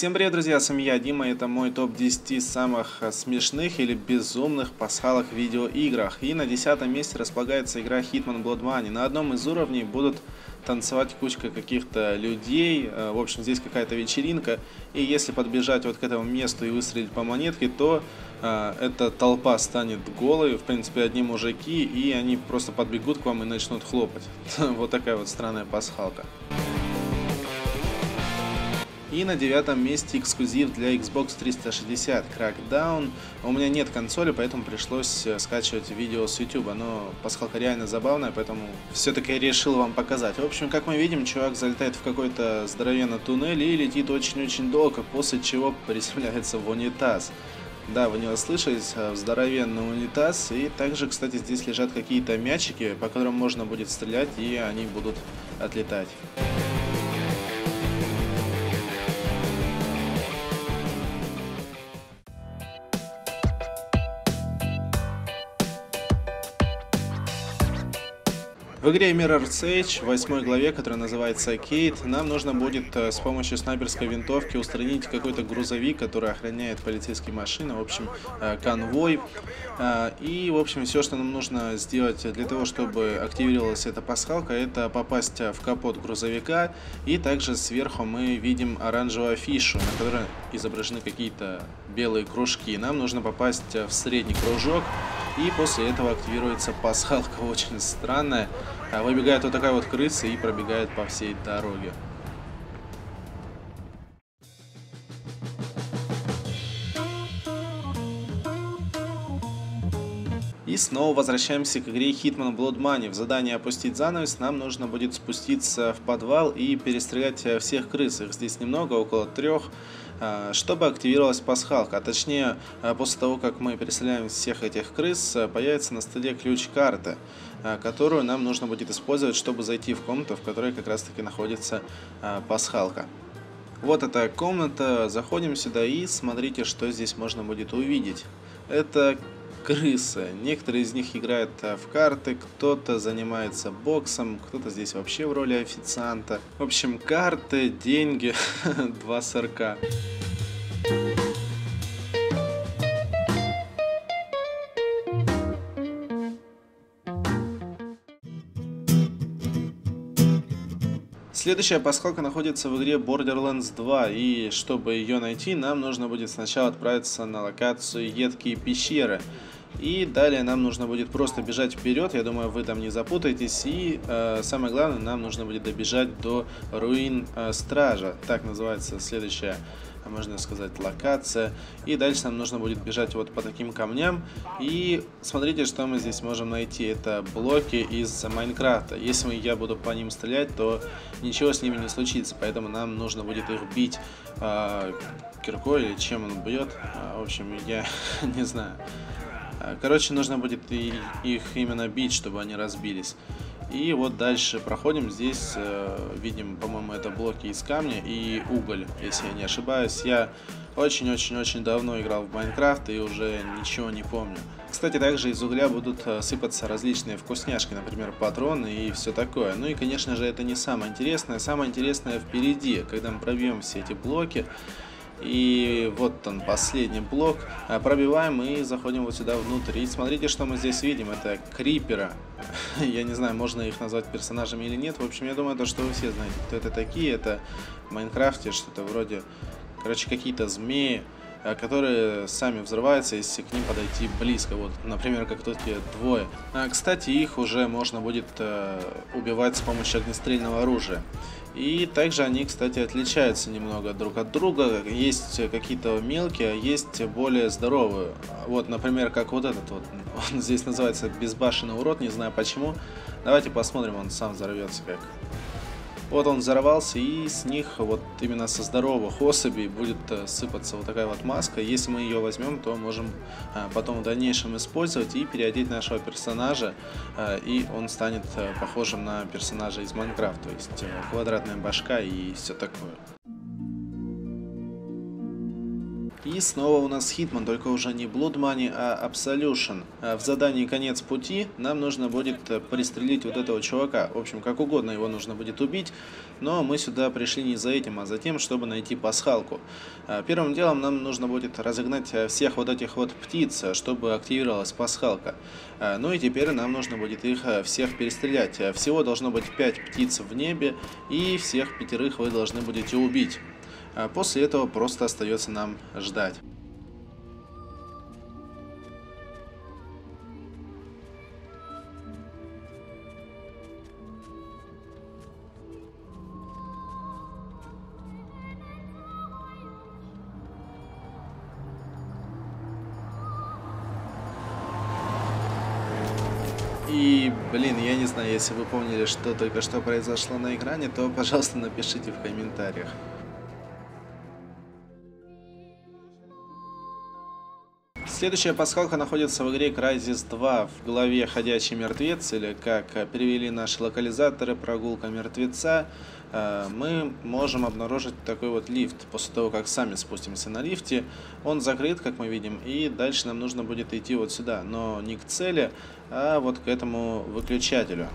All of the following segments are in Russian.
Всем привет, друзья, с вами я, Дима, и это мой топ-10 самых смешных или безумных пасхалок в видеоиграх. И на 10 месте располагается игра Hitman Blood Money. На одном из уровней будут танцевать кучка каких-то людей, в общем, здесь какая-то вечеринка, и если подбежать вот к этому месту и выстрелить по монетке, то эта толпа станет голой, в принципе, одни мужики, и они просто подбегут к вам и начнут хлопать. Вот такая вот странная пасхалка. И на 9 месте эксклюзив для Xbox 360 Crackdown. У меня нет консоли, поэтому пришлось скачивать видео с YouTube, но пасхалка реально забавная, поэтому все-таки решил вам показать. В общем, как мы видим, чувак залетает в какой-то здоровенный туннель и летит очень-очень долго, после чего приземляется в унитаз. Да, вы не ослышались, здоровенный унитаз. И также, кстати, здесь лежат какие-то мячики, по которым можно будет стрелять, и они будут отлетать. В игре Mirror's Edge, в 8 главе, которая называется Кейт, нам нужно будет с помощью снайперской винтовки устранить какой-то грузовик, который охраняет полицейские машины, в общем, конвой. И, в общем, все, что нам нужно сделать для того, чтобы активировалась эта пасхалка, это попасть в капот грузовика. И также сверху мы видим оранжевую афишу, на которой изображены какие-то белые кружки. Нам нужно попасть в средний кружок. И после этого активируется пасхалка очень странная. Выбегает вот такая вот крыса и пробегает по всей дороге. И снова возвращаемся к игре Hitman Blood Money. В задании «Опустить занавес» нам нужно будет спуститься в подвал и перестрелять всех крыс. Их здесь немного, около 3, чтобы активировалась пасхалка. А точнее, после того, как мы перестреляем всех этих крыс, появится на столе ключ-карта, которую нам нужно будет использовать, чтобы зайти в комнату, в которой как раз-таки находится пасхалка. Вот эта комната. Заходим сюда и смотрите, что здесь можно будет увидеть. Это крысы. Некоторые из них играют в карты, кто-то занимается боксом, кто-то здесь вообще в роли официанта. В общем, карты, деньги, 2 сырка. Следующая пасхалка находится в игре Borderlands 2, и чтобы ее найти, нам нужно будет сначала отправиться на локацию «Едкие пещеры». И далее нам нужно будет просто бежать вперед, я думаю, вы там не запутаетесь. И самое главное, нам нужно будет добежать до руин Стража, так называется следующая, можно сказать, локация. И дальше нам нужно будет бежать вот по таким камням. И смотрите, что мы здесь можем найти. Это блоки из Майнкрафта. Если я буду по ним стрелять, то ничего с ними не случится. Поэтому нам нужно будет их бить киркой или чем он бьет. В общем, я не знаю. Короче, нужно будет их именно бить, чтобы они разбились. И вот дальше проходим. Здесь видим, по-моему, это блоки из камня и уголь, если я не ошибаюсь. Я очень-очень-очень давно играл в Майнкрафт и уже ничего не помню. Кстати, также из угля будут сыпаться различные вкусняшки, например, патроны и все такое. Ну и, конечно же, это не самое интересное. Самое интересное впереди, когда мы пробьем все эти блоки. И вот он, последний блок. Пробиваем и заходим вот сюда внутрь. И смотрите, что мы здесь видим. Это крипера. Я не знаю, можно их назвать персонажами или нет. В общем, я думаю, то, что вы все знаете, кто это такие. Это в Майнкрафте что-то вроде... Короче, какие-то змеи, которые сами взрываются, если к ним подойти близко. Вот, например, как тут 2. Кстати, их уже можно будет убивать с помощью огнестрельного оружия. И также они, кстати, отличаются немного друг от друга. Есть какие-то мелкие, есть более здоровые. Вот, например, как вот этот вот. Он здесь называется безбашенный урод, не знаю почему. Давайте посмотрим, он сам взорвется как. Вот он взорвался, и с них, вот именно со здоровых особей, будет сыпаться вот такая вот маска. Если мы ее возьмем, то можем потом в дальнейшем использовать и переодеть нашего персонажа, и он станет похожим на персонажа из Майнкрафта, то есть квадратная башка и все такое. И И снова у нас Hitman, только уже не Blood Money, а Absolution. В задании «Конец пути» нам нужно будет пристрелить вот этого чувака. В общем, как угодно его нужно будет убить, но мы сюда пришли не за этим, а за тем, чтобы найти пасхалку. Первым делом нам нужно будет разогнать всех вот этих вот птиц, чтобы активировалась пасхалка. Ну и теперь нам нужно будет их всех перестрелять. Всего должно быть 5 птиц в небе, и всех 5 вы должны будете убить. После этого просто остается нам ждать. И, блин, я не знаю, если вы помнили, что только что произошло на экране, то, пожалуйста, напишите в комментариях. Следующая пасхалка находится в игре Crysis 2 в главе «Ходячий мертвец», или, как перевели наши локализаторы, «Прогулка мертвеца». Мы можем обнаружить такой вот лифт. После того, как сами спустимся на лифте, он закрыт, как мы видим, и дальше нам нужно будет идти вот сюда, но не к цели, а вот к этому выключателю.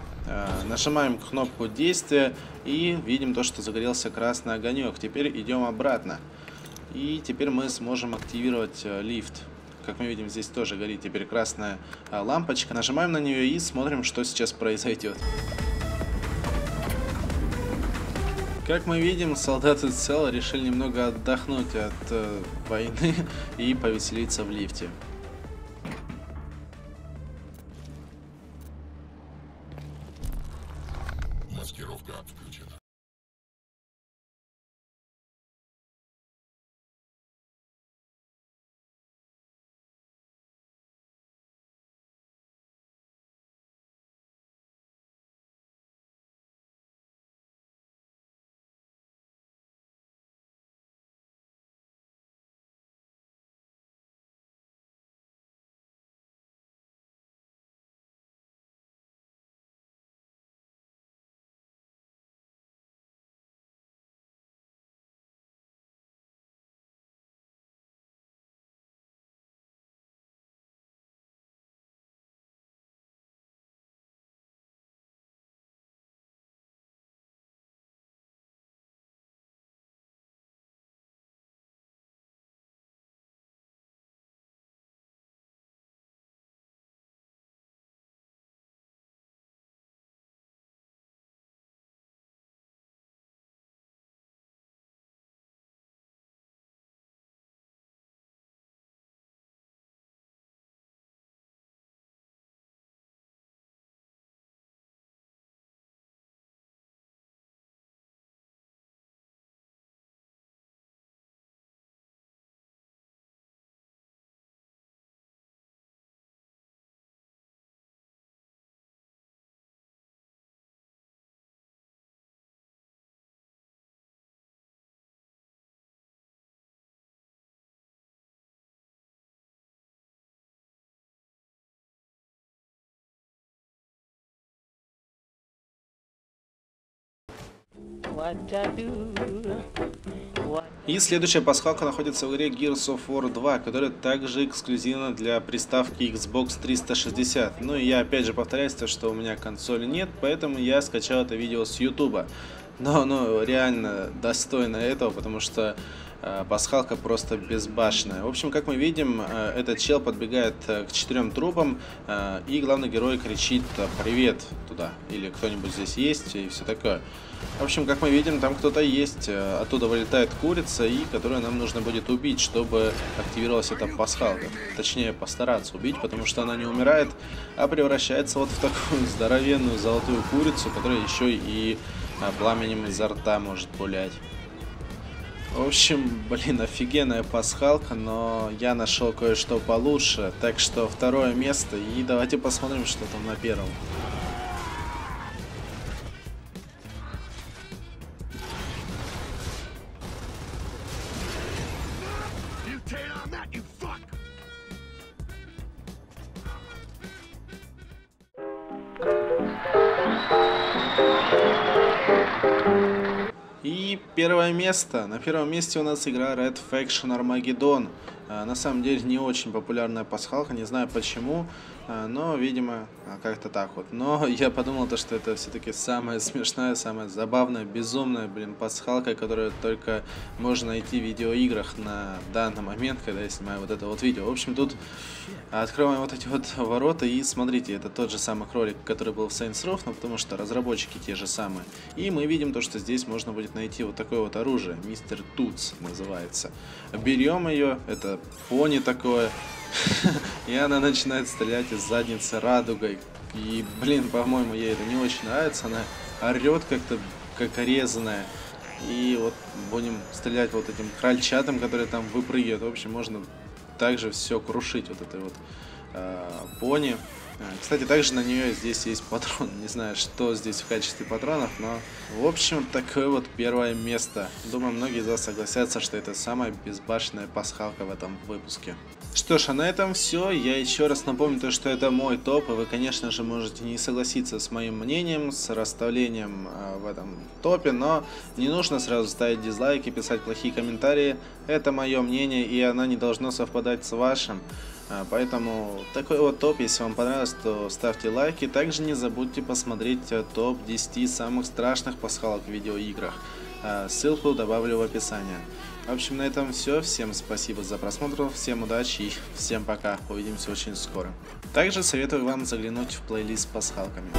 Нажимаем кнопку действия и видим то, что загорелся красный огонек. Теперь идем обратно, и теперь мы сможем активировать лифт. Как мы видим, здесь тоже горит теперь красная лампочка. Нажимаем на нее и смотрим, что сейчас произойдет. Как мы видим, солдаты ЦЕЛ решили немного отдохнуть от войны и повеселиться в лифте. Маскировка отключена. И следующая пасхалка находится в игре Gears of War 2, которая также эксклюзивна для приставки Xbox 360. Ну и я опять же повторяюсь, то, что у меня консоли нет, поэтому я скачал это видео с YouTube. Но оно реально достойно этого, потому что пасхалка просто безбашенная. В общем, как мы видим, этот чел подбегает к 4 трупам, и главный герой кричит «Привет!» туда, или «Кто-нибудь здесь есть?» и все такое. В общем, как мы видим, там кто-то есть, оттуда вылетает курица, и которую нам нужно будет убить, чтобы активировалась эта пасхалка. Точнее, постараться убить, потому что она не умирает, а превращается вот в такую здоровенную золотую курицу, которая еще и пламенем изо рта может пулять. В общем, блин, офигенная пасхалка, но я нашел кое-что получше, так что 2-е место, и давайте посмотрим, что там на 1-м. И Первое место. На первом месте у нас игра Red Faction Armageddon. На самом деле не очень популярная пасхалка, не знаю почему, но, видимо, как-то так вот. Но я подумал, что это все-таки самая смешная, самая забавная, безумная, блин, пасхалка, которую только можно найти в видеоиграх на данный момент, когда я снимаю вот это вот видео. В общем, тут открываем вот эти вот ворота и смотрите, это тот же самый кролик, который был в Saints Row, но потому что разработчики те же самые. И мы видим то, что здесь можно будет найти вот такое вот оружие, Мистер Тутс называется. Берем ее, это пони такое, и она начинает стрелять из задницы радугой. И, блин, по-моему, ей это не очень нравится. Она орет как-то, как резаная. И вот будем стрелять вот этим крольчатом, который там выпрыгивает. В общем, можно также все крушить вот этой вот пони. Кстати, также на нее здесь есть патрон. Не знаю, что здесь в качестве патронов, но, в общем, такое вот первое место. Думаю, многие из вас согласятся, что это самая безбашенная пасхалка в этом выпуске. Что ж, а на этом все. Я еще раз напомню то, что это мой топ, и вы, конечно же, можете не согласиться с моим мнением, с расставлением в этом топе, но не нужно сразу ставить дизлайки, писать плохие комментарии. Это мое мнение, и оно не должно совпадать с вашим. Поэтому такой вот топ, если вам понравилось, то ставьте лайки. Также не забудьте посмотреть топ 10 самых страшных пасхалок в видеоиграх. Ссылку добавлю в описании. В общем, на этом все. Всем спасибо за просмотр, всем удачи и всем пока. Увидимся очень скоро. Также советую вам заглянуть в плейлист с пасхалками.